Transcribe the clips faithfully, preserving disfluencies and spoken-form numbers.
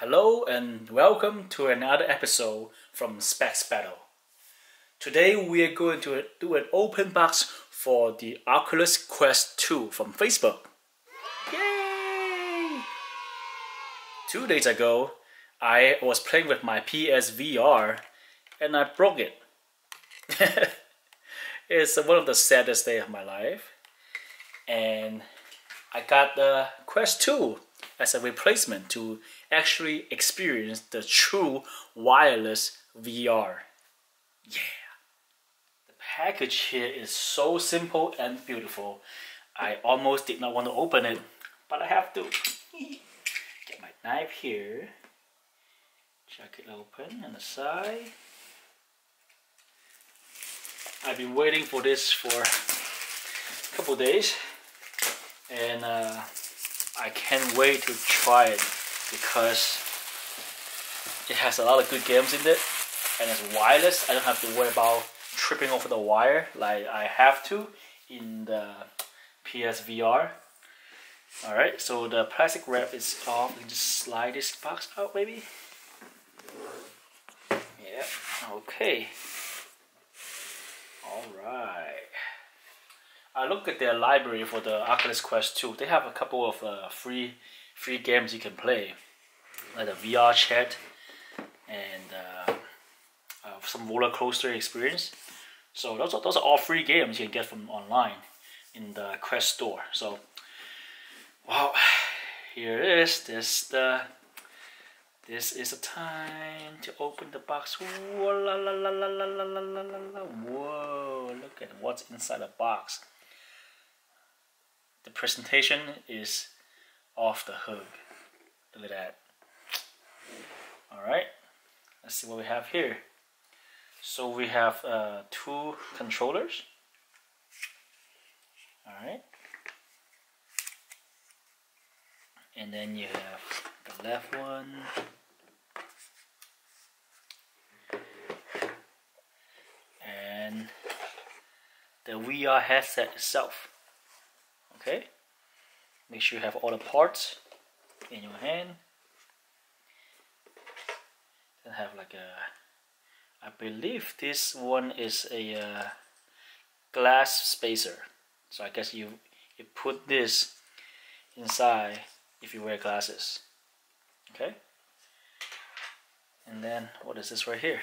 Hello and welcome to another episode from Specs Battle. Today we are going to do an open box for the Oculus Quest two from Facebook. Yay! Two days ago, I was playing with my P S V R and I broke it. It's one of the saddest days of my life. And I got the Quest two as a replacement to actually experience the true wireless V R. Yeah. The package here is so simple and beautiful. I almost did not want to open it, but I have to. Get my knife here. Check it open on the side. I've been waiting for this for a couple days. And uh, I can't wait to try it because it has a lot of good games in it and it's wireless. I don't have to worry about tripping over the wire like I have to in the P S V R. Alright, so the plastic wrap is off. We can just slide this box out maybe. Yeah, okay. Alright. I look at their library for the Oculus Quest two. They have a couple of uh, free free games you can play, like the V R Chat and uh, uh, some roller coaster experience. So those are, those are all free games you can get from online in the Quest Store. So wow, here it is. This the this is the time to open the box. Whoa, la, la, la, la, la, la, la, la. Whoa, look at what's inside the box. The presentation is off the hook. Look at that. Alright, let's see what we have here. So we have uh, two controllers. Alright. And then you have the left one. And the V R headset itself. Okay, make sure you have all the parts in your hand. Then have like a, I believe this one is a uh, glass spacer. So I guess you you put this inside if you wear glasses. Okay. And then what is this right here?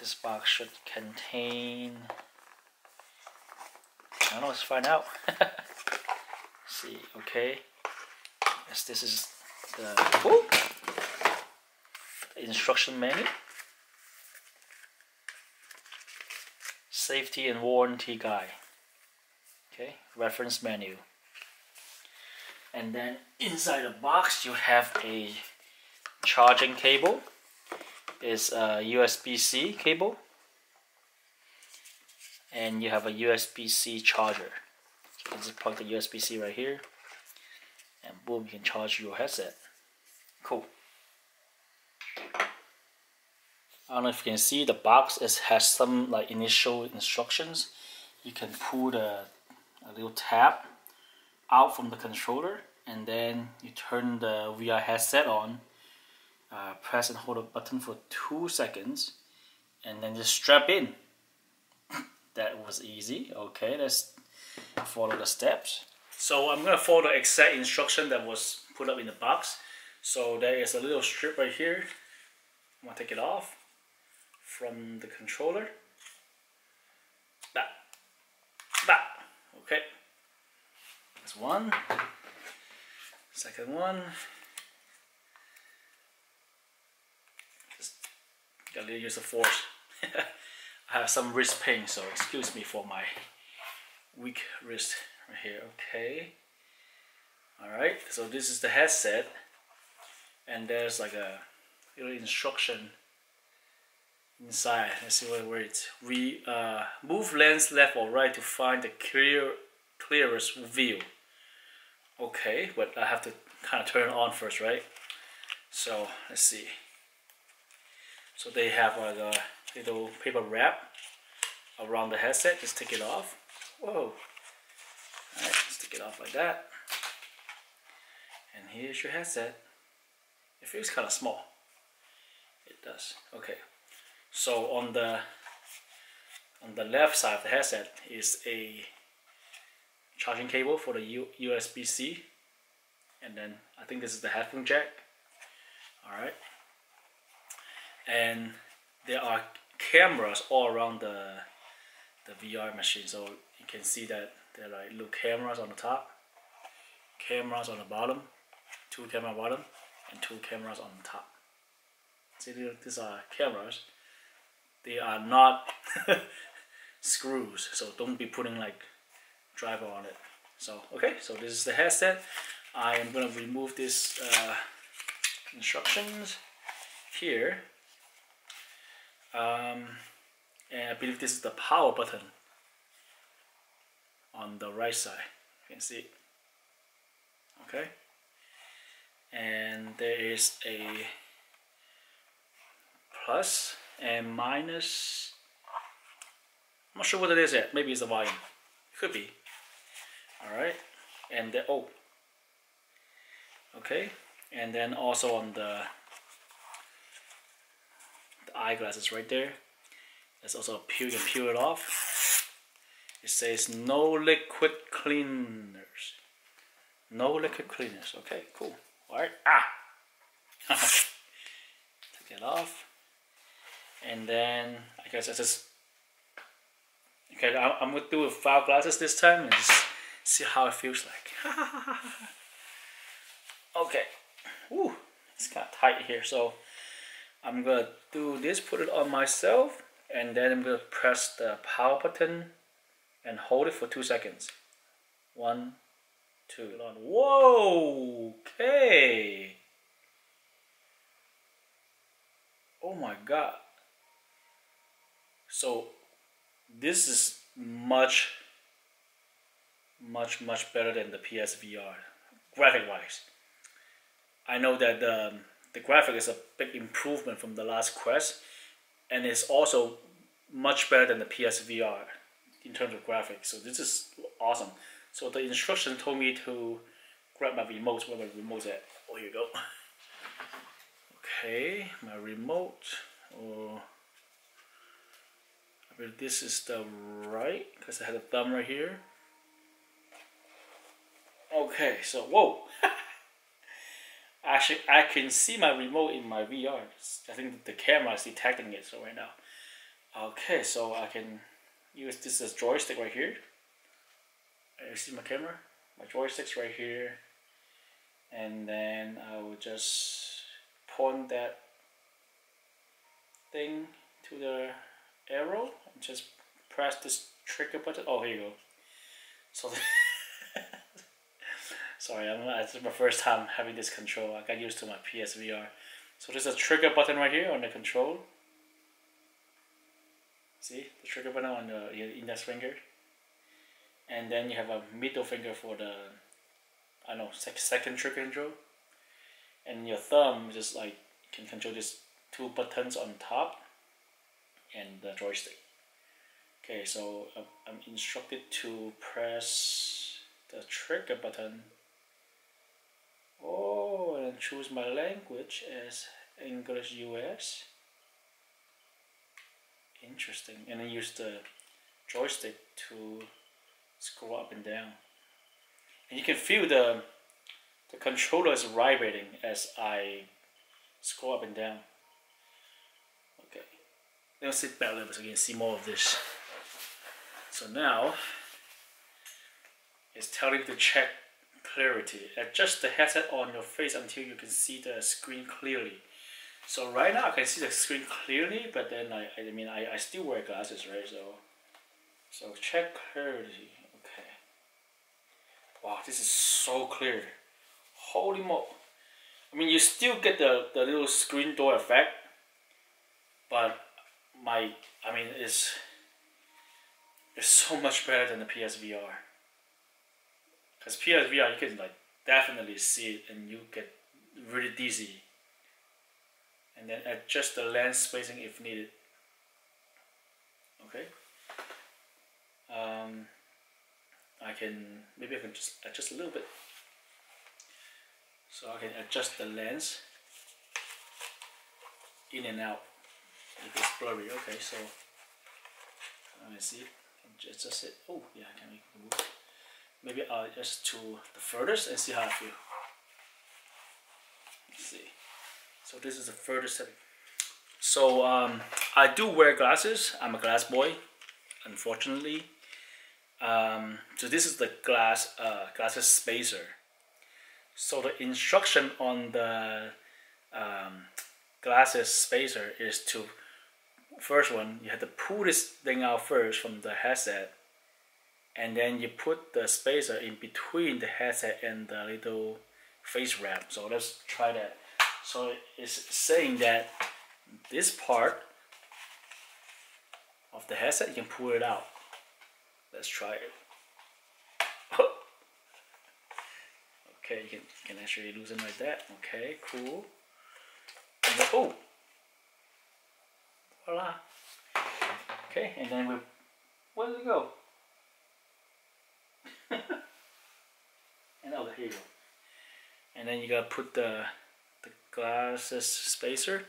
This box should contain. I don't know, let's find out. See, okay. Yes, this is the, oh, the instruction manual. Safety and warranty guide. Okay, reference menu. And then inside the box you have a charging cable. It's a U S B C cable. And you have a U S B C charger. So you can just plug the U S B C right here. And boom, you can charge your headset. Cool. I don't know if you can see the box. It has some like initial instructions. You can pull the a little tab out from the controller. And then you turn the V R headset on. Uh, press and hold the button for two seconds. And then just strap in. That was easy. Okay, let's follow the steps. So I'm going to follow the exact instruction that was put up in the box. So there is a little strip right here. I'm going to take it off from the controller. That. That. Okay. That's one. Second one. Just got to use the force. I have some wrist pain, so excuse me for my weak wrist right here. Okay. Alright, so this is the headset. And there's like a little instruction inside. Let's see where it's. We uh, move lens left or right to find the clear, clearest view. Okay, but I have to kind of turn it on first, right? So, let's see. So they have like a little paper wrap around the headset. Just take it off. Whoa. Alright, let's take it off like that. And here's your headset. It feels kind of small. It does. Okay. So on the on the left side of the headset is a charging cable for the U S B C, and then I think this is the headphone jack. All right. And there are cameras all around the the V R machine, so you can see that there are like little cameras on the top, cameras on the bottom, two camera bottom, and two cameras on the top. See, these are cameras. They are not screws, so don't be putting like driver on it. So okay, so this is the headset. I am gonna remove this uh, instructions here. Um, and I believe this is the power button on the right side. You can see it. Okay. And there is a plus and minus. I'm not sure what it is yet. Maybe it's the volume. Could be. Alright. And the oh. Okay. And then also on the eyeglasses right there. There's also a peel, you can peel it off. It says no liquid cleaners. No liquid cleaners. Okay, cool. Alright. Ah! Take it off. And then I guess I just okay, I'm gonna do it with five glasses this time and just see how it feels like. Okay. Woo! It's kinda tight here, so I'm gonna do this, put it on myself, and then I'm gonna press the power button and hold it for two seconds. One, two, one. Whoa! Okay. Oh my god. So this is much, much, much better than the P S V R, graphic-wise. I know that the The graphic is a big improvement from the last Quest, and it's also much better than the P S V R in terms of graphics. So this is awesome. So the instruction told me to grab my remote. Where my remote's at? Oh, here you go. Okay, my remote. Oh, I believe this is the right because I had a thumb right here. Okay, so whoa. Actually, I can see my remote in my V R. I think the camera is detecting it so right now. Okay, so I can use this as joystick right here. You see my camera? My joystick's right here. And then I will just point that thing to the arrow and just press this trigger button. Oh, here you go. So the Sorry, I'm not, this is my first time having this control. I got used to my P S V R. So there's a trigger button right here on the control. See, the trigger button on the, your index finger. And then you have a middle finger for the, I don't know, sec second trigger control. And your thumb just like, can control these two buttons on top and the joystick. Okay, so I'm instructed to press the trigger button. Oh, and choose my language as English U S. Interesting. And then use the joystick to scroll up and down. And you can feel the the controller is vibrating as I scroll up and down. Okay. Let's sit back a little bit so you can see more of this. So now it's telling you to check clarity. Adjust the headset on your face until you can see the screen clearly. So right now I can see the screen clearly, but then I, I mean I, I still wear glasses, right? So so check clarity. Okay. Wow, this is so clear. Holy moly! I mean, you still get the the little screen door effect, but my I mean it's it's so much better than the P S V R. Because P S V R, you can like definitely see it and you get really dizzy. And then adjust the lens spacing if needed. Okay. Um, I can, maybe I can just adjust a little bit. So I can adjust the lens in and out if it's blurry. Okay, so let me see. Just, just it. Oh yeah, I can move. Maybe I'll just to the furthest and see how I feel. Let's see. So this is the furthest setting. So um, I do wear glasses. I'm a glass boy, unfortunately. Um, so this is the glass uh, glasses spacer. So the instruction on the um, glasses spacer is to, first one, you have to pull this thing out first from the headset, and then you put the spacer in between the headset and the little face wrap. So let's try that. So it's saying that this part of the headset, you can pull it out. Let's try it. Okay, you can, you can actually loosen like that. Okay, cool. And then, oh, voila. Okay, and then we, where did it go? And oh, here you go. And then you gotta put the the glasses spacer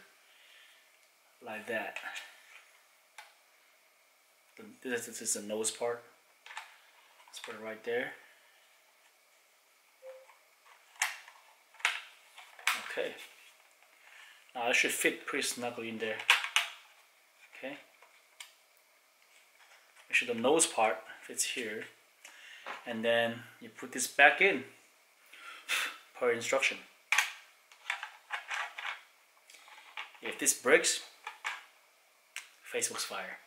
like that. This, this is the nose part. Let's put it right there. Okay. Now it should fit pretty snugly in there. Okay. Make sure the nose part fits here. And then you put this back in per instruction. If this breaks, Facebook's fire.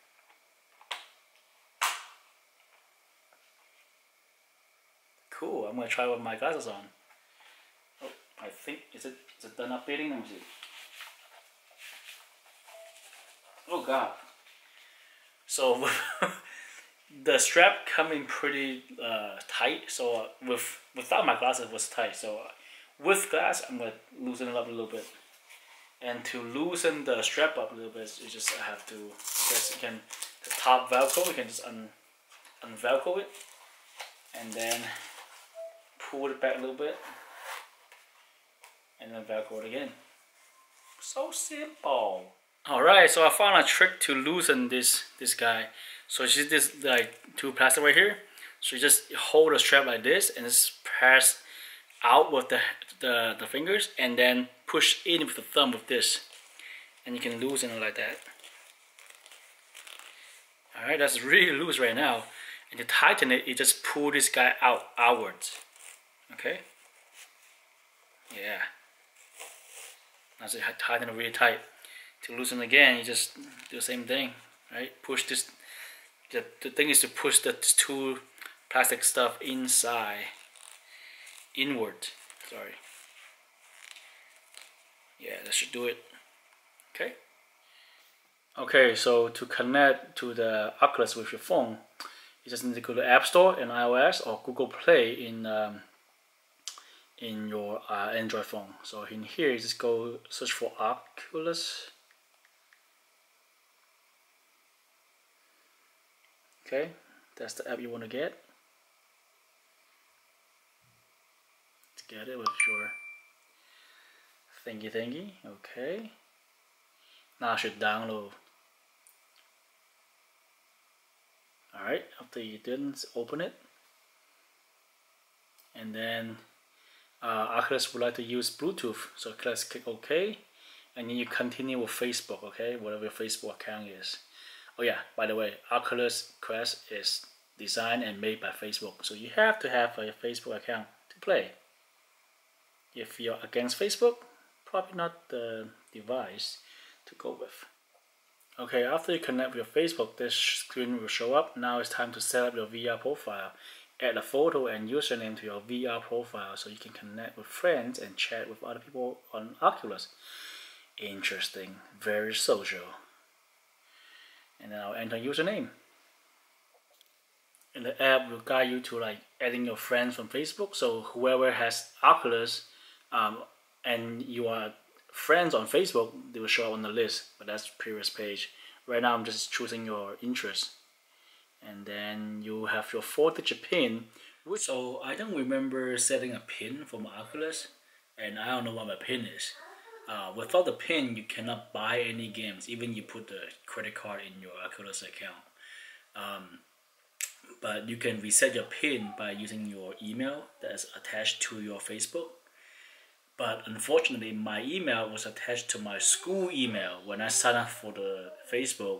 Cool, I'm gonna try with my glasses on. Oh, I think, is it, is it done updating? Let me see. Oh god. So the strap come in pretty uh, tight, so uh, with without my glasses it was tight, so uh, with glass I'm going to loosen it up a little bit. And to loosen the strap up a little bit, you just have to, just you can, the top velcro, you can just un, unvelcro it and then pull it back a little bit and then velcro it again. So simple. Alright, so I found a trick to loosen this this guy. So it's just this like two plastic right here. So you just hold the strap like this and just press out with the, the, the fingers and then push in with the thumb with this. And you can loosen it like that. Alright, that's really loose right now. And to tighten it, you just pull this guy out outwards. Okay? Yeah. Now so you tighten it really tight. To loosen again, you just do the same thing. Right? Push this. The, the thing is to push the two plastic stuff inside, inward, sorry. Yeah, that should do it. Okay. Okay, so to connect to the Oculus with your phone, you just need to go to App Store in iOS or Google Play in um, in your uh, Android phone. So in here, you just go search for Oculus. Okay, that's the app you want to get. Let's get it with your thingy thingy. Okay, now I should download. Alright, after you didn't open it, and then uh, Oculus would like to use Bluetooth, so let's click OK, and then you continue with Facebook, okay, whatever your Facebook account is. Oh yeah, by the way, Oculus Quest is designed and made by Facebook. So you have to have a Facebook account to play. If you're against Facebook, probably not the device to go with. Okay, after you connect with your Facebook, this screen will show up. Now it's time to set up your V R profile. Add a photo and username to your V R profile so you can connect with friends and chat with other people on Oculus. Interesting, very social. And then I'll enter username. And the app will guide you to like adding your friends from Facebook. So whoever has Oculus um, and you are friends on Facebook, they will show up on the list. But that's the previous page. Right now I'm just choosing your interest. And then you have your four digit pin. So I don't remember setting a pin for my Oculus. And I don't know what my pin is. Uh, without the pin, you cannot buy any games, even you put the credit card in your Oculus account. Um, but you can reset your pin by using your email that is attached to your Facebook. But unfortunately, my email was attached to my school email when I signed up for the Facebook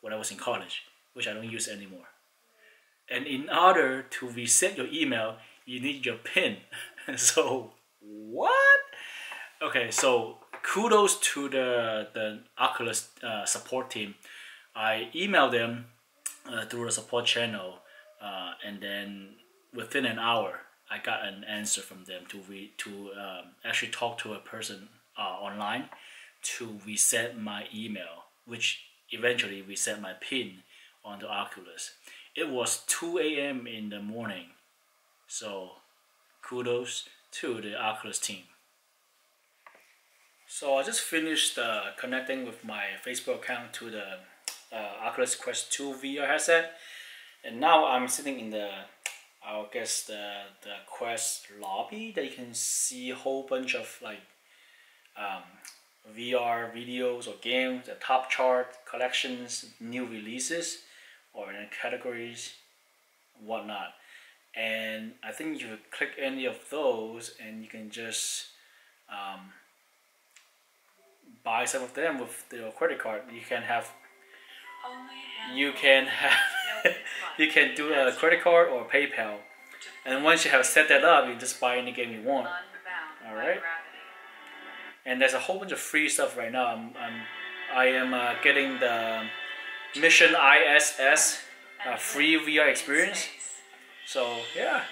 when I was in college, which I don't use anymore. And in order to reset your email, you need your pin. So, what? Okay, so kudos to the, the Oculus uh, support team. I emailed them uh, through the support channel, uh, and then within an hour, I got an answer from them to re to um, actually talk to a person uh, online to reset my email, which eventually reset my pin on the Oculus. It was two A M in the morning, so kudos to the Oculus team. So I just finished uh, connecting with my Facebook account to the uh, Oculus Quest two V R headset, and now I'm sitting in the I guess the, the Quest lobby that you can see a whole bunch of like um, V R videos or games, the top chart, collections, new releases or in categories, whatnot. And I think you click any of those and you can just um, buy some of them with your credit card. You can have you can have you can do a credit card or PayPal, and once you have set that up, you just buy any game you want. All right, and there's a whole bunch of free stuff right now. I'm, I'm I am uh, getting the Mission I S S uh, free V R experience. So yeah,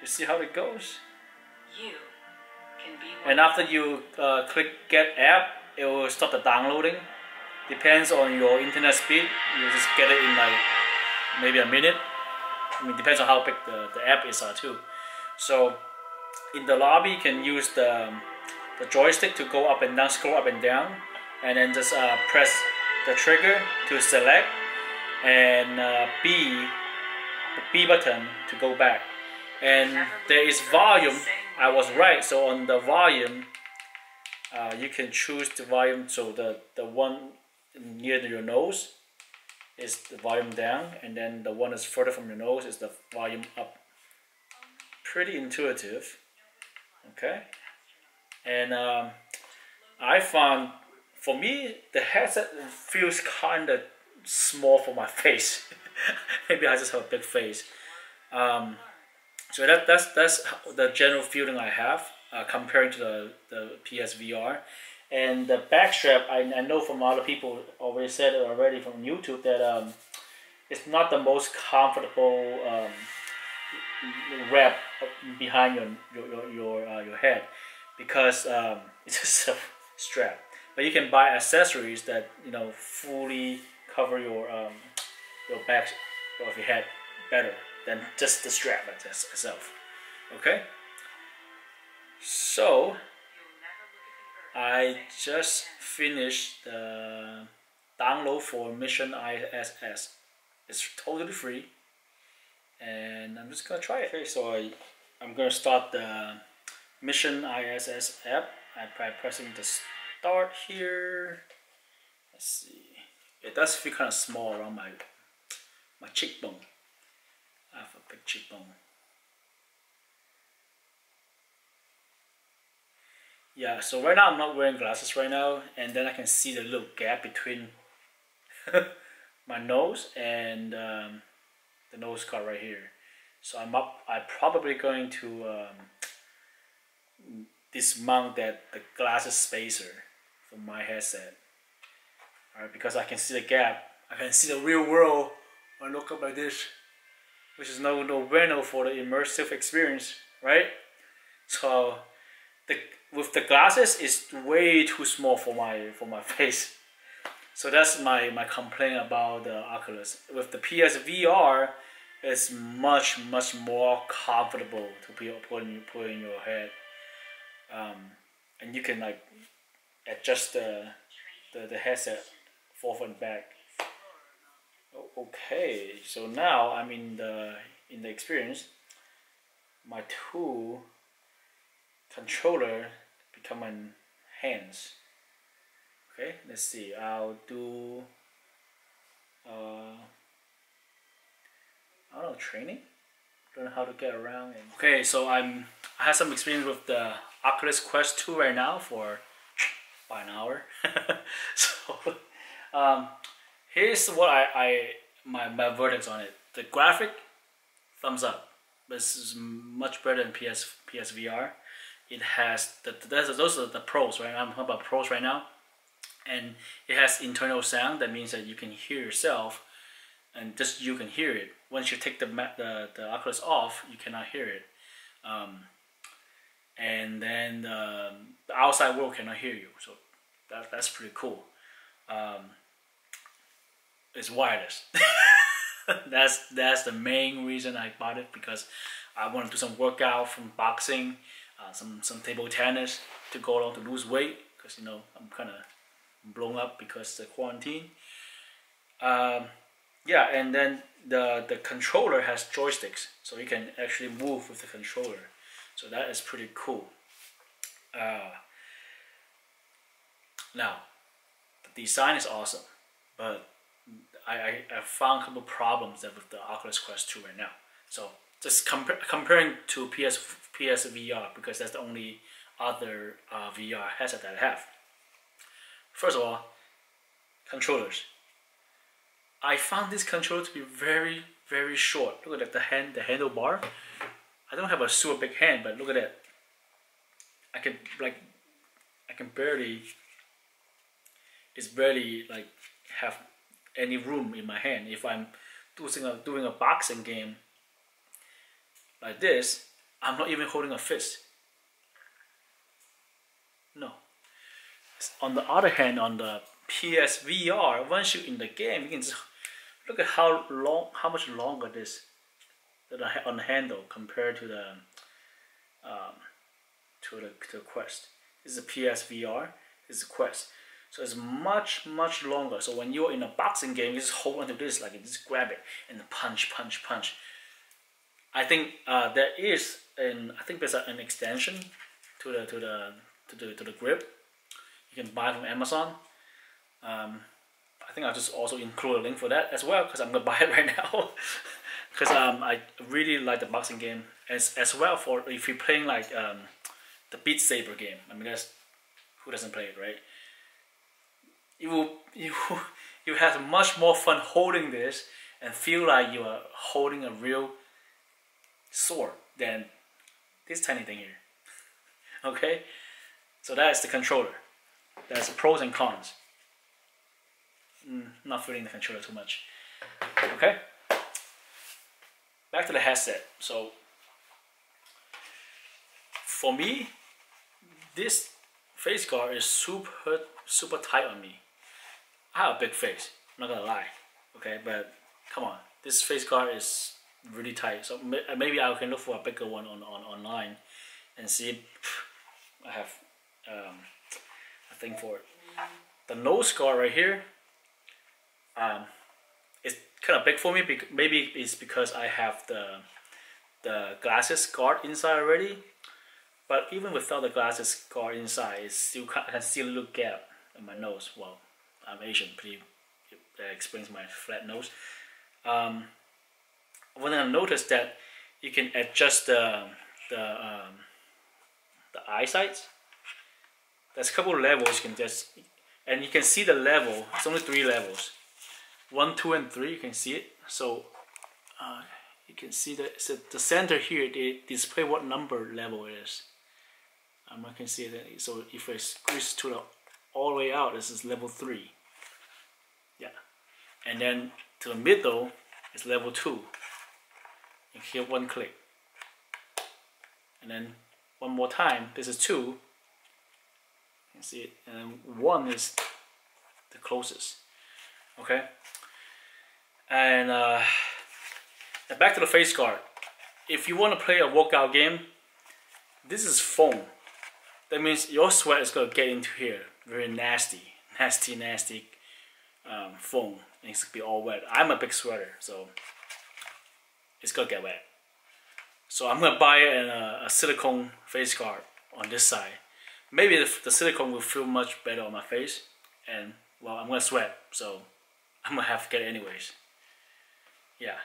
you see how it goes. And after you uh, click Get App, it will stop the downloading. Depends on your internet speed. You just get it in like maybe a minute. I mean, depends on how big the, the app is uh, too. So in the lobby, you can use the, the joystick to go up and down, scroll up and down, and then just uh, press the trigger to select and uh, B, the B button to go back. And there is volume. I was right. So on the volume, uh, you can choose the volume. So the the one near your nose is the volume down, and then the one that's further from your nose is the volume up. Pretty intuitive, okay? And um, I found, for me, the headset feels kind of small for my face. Maybe I just have a big face. Um, so that, that's, that's the general feeling I have uh, comparing to the, the P S V R. And the backstrap, I, I know from other people already said it already from YouTube that um, it's not the most comfortable um, wrap behind your your your uh, your head, because um, it's just a strap. But you can buy accessories that you know fully cover your um, your back of your head better than just the strap itself. Okay, so I just finished the download for Mission I S S. It's totally free, and I'm just gonna try it. Okay, so I, I'm gonna start the Mission I S S app by pressing the start here. Let's see. It does feel kind of small around my my cheekbone. I have a big cheekbone. Yeah, so right now I'm not wearing glasses right now, and then I can see the little gap between my nose and um, the nose guard right here. So I'm up. I'm probably going to um, dismount that the glasses spacer from my headset. All right, because I can see the gap. I can see the real world when I look up like this, which is no no bueno for the immersive experience, right? So the with the glasses is way too small for my for my face. So that's my, my complaint about the Oculus. With the P S V R, it's much much more comfortable to be put in, put in your head. Um, and you can like adjust the the, the headset forward and back. Okay, so now I'm in the in the experience. My two controller become an hands. Okay, let's see, I'll do uh, I don't know, training? Don't know how to get around. And okay, so I'm I have some experience with the Oculus Quest two right now for about an hour. So um, here's what I, I my, my verdicts on it. The graphic, thumbs up. This is much better than P S P S V R. It has the that's, those are the pros, right? I'm talking about pros right now, and it has internal sound. That means that you can hear yourself, and just you can hear it. Once you take the the, the Oculus off, you cannot hear it, um, and then the, the outside world cannot hear you. So that that's pretty cool. Um, it's wireless. That's that's the main reason I bought it, because I want to do some workout, from boxing, uh, some some table tennis to go along to lose weight, because you know I'm kind of blown up because of the quarantine. Um, yeah, and then the the controller has joysticks, so you can actually move with the controller, so that is pretty cool. Uh, now, the design is awesome, but I, I found a couple problems that with the Oculus Quest two right now. So just compare, comparing to P S P S V R, because that's the only other uh, V R headset that I have. First of all, controllers. I found this controller to be very very short. Look at that, the hand, the handlebar. I don't have a super big hand, but look at that. I can like, I can barely. It's barely like have any room in my hand. If I'm doing a, doing a boxing game like this, I'm not even holding a fist. No. On the other hand, on the P S V R, once you're in the game, you can just look at how long, how much longer this that I on the handle compared to the um, to the to the Quest. This is a P S V R. This is a Quest. So it's much, much longer. So when you're in a boxing game, you just hold onto this, like you just grab it and punch, punch, punch. I think uh, there is an, I think there's an extension to the to the to the to the grip. You can buy it from Amazon. Um, I think I'll just also include a link for that as well, because I'm gonna buy it right now. Because um, I really like the boxing game, as as well for if you're playing like um, the Beat Saber game. I mean, that's who doesn't play it, right? You will, you you have much more fun holding this and feel like you are holding a real sword than this tiny thing here. Okay, so that's the controller. That's the pros and cons. Mm, not feeling the controller too much. Okay, back to the headset. So for me, this face guard is super super tight on me. I have a big face, I'm not gonna lie, okay, but come on, this face guard is really tight, so maybe I can look for a bigger one on, on online and see. I have um, a thing for it. The nose guard right here, um, it's kind of big for me, because maybe it's because I have the, the glasses guard inside already, but even without the glasses guard inside, it's still, I can still look gap in my nose. Well, I'm Asian, pretty, that explains my flat nose. Um, when I noticed that you can adjust the the, um, the eyesight, there's a couple of levels you can just, and you can see the level, it's only three levels. One, two, and three, you can see it. So uh, you can see that so the center here, they display what number level it is. Um, I can see that, so if I squeeze to the all the way out, this is level three. Yeah, and then to the middle is level two. You hear one click, and then one more time. This is two. You can see it, and then one is the closest. Okay, and uh, back to the face guard. If you want to play a workout game, this is foam. That means your sweat is gonna get into here. Very nasty, nasty, nasty um, foam, and it's gonna be all wet. I'm a big sweater, so it's gonna get wet. So I'm gonna buy an, uh, a silicone face guard on this side, maybe the, the silicone will feel much better on my face, and well, I'm gonna sweat, so I'm gonna have to get it anyways. Yeah.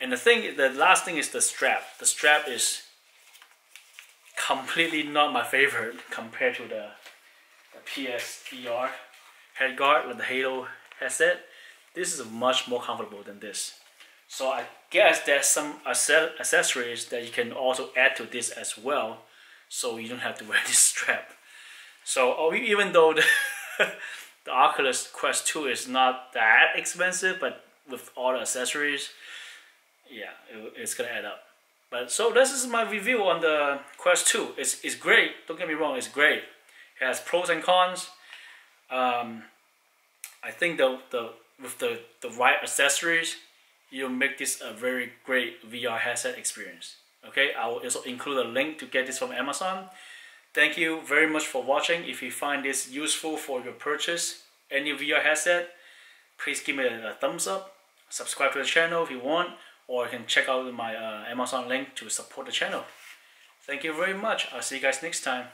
And the thing, the last thing is the strap. The strap is completely not my favorite compared to the, the P S V R head guard with the Halo headset. This is much more comfortable than this. So I guess there's some accessories that you can also add to this as well, so you don't have to wear this strap. So oh, even though the, the Oculus Quest two is not that expensive, but with all the accessories, yeah, it, it's gonna add up. But so this is my review on the Quest two. It's, it's great, don't get me wrong, it's great. It has pros and cons. Um, I think the, the, with the, the right accessories, you'll make this a very great V R headset experience. Okay, I will also include a link to get this from Amazon. Thank you very much for watching. If you find this useful for your purchase, any V R headset, please give me a, a thumbs up. Subscribe to the channel if you want, or you can check out my uh, Amazon link to support the channel. Thank you very much. I'll see you guys next time.